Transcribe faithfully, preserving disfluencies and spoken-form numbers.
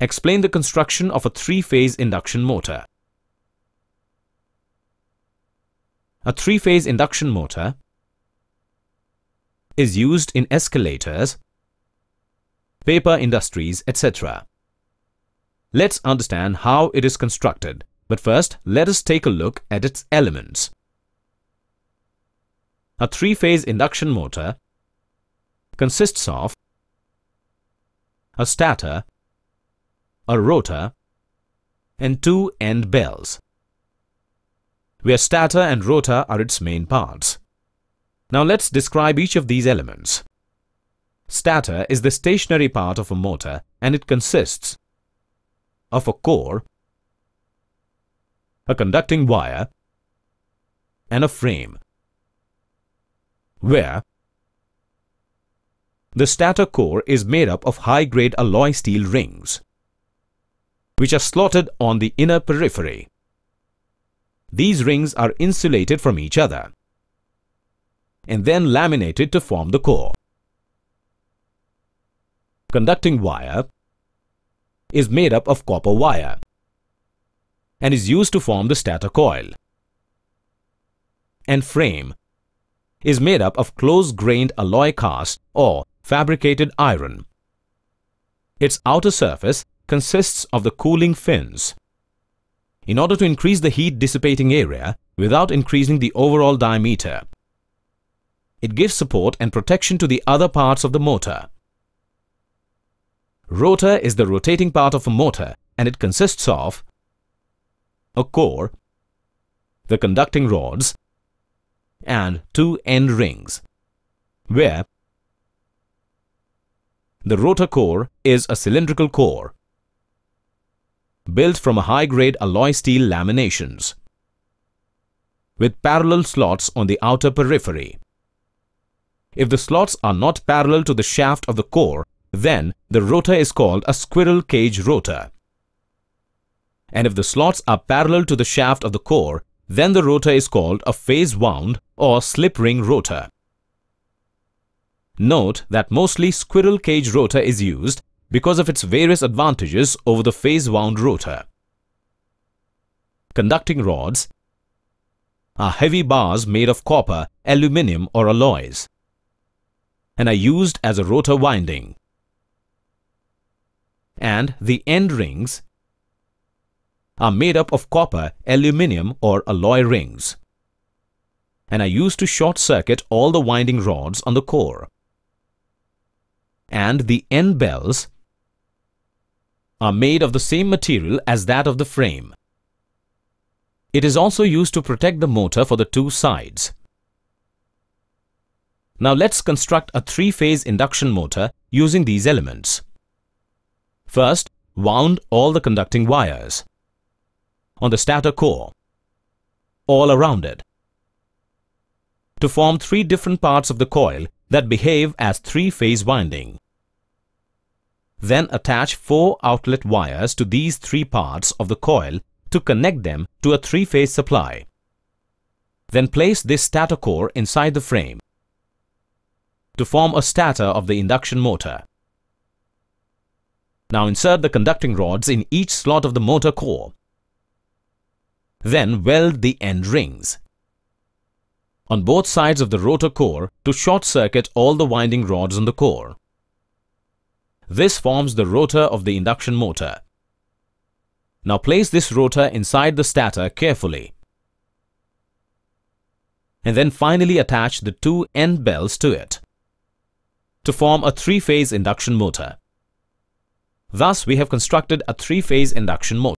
Explain the construction of a three-phase induction motor. A three-phase induction motor is used in escalators, paper industries, et cetera. Let's understand how it is constructed, but first let us take a look at its elements. A three-phase induction motor consists of a stator, a rotor, and two end bells, where stator and rotor are its main parts. Now let's describe each of these elements. Stator is the stationary part of a motor, and it consists of a core, a conducting wire, and a frame, where the stator core is made up of high-grade alloy steel rings, which are slotted on the inner periphery. These rings are insulated from each other and then laminated to form the core. Conducting wire is made up of copper wire and is used to form the stator coil. And frame is made up of close-grained alloy cast or fabricated iron. Its outer surface consists of the cooling fins. In order to increase the heat dissipating area without increasing the overall diameter, it gives support and protection to the other parts of the motor. Rotor is the rotating part of a motor, and it consists of a core, the conducting rods, and two end rings, where the rotor core is a cylindrical core built from a high-grade alloy steel laminations with parallel slots on the outer periphery. If the slots are not parallel to the shaft of the core, then the rotor is called a squirrel cage rotor. And if the slots are parallel to the shaft of the core, then the rotor is called a phase-wound or slip-ring rotor. Note that mostly squirrel cage rotor is used because of its various advantages over the phase-wound rotor. Conducting rods are heavy bars made of copper, aluminum or alloys and are used as a rotor winding. And the end rings are made up of copper, aluminum or alloy rings and are used to short-circuit all the winding rods on the core. And the end bells are made of the same material as that of the frame. It is also used to protect the motor for the two sides. Now let's construct a three-phase induction motor using these elements. First, wound all the conducting wires on the stator core, all around it, to form three different parts of the coil that behave as three-phase winding. Then attach four outlet wires to these three parts of the coil to connect them to a three-phase supply. Then place this stator core inside the frame to form a stator of the induction motor. Now insert the conducting rods in each slot of the motor core. Then weld the end rings on both sides of the rotor core to short-circuit all the winding rods on the core. This forms the rotor of the induction motor. Now place this rotor inside the stator carefully and then finally attach the two end bells to it to form a three-phase induction motor. Thus we have constructed a three-phase induction motor.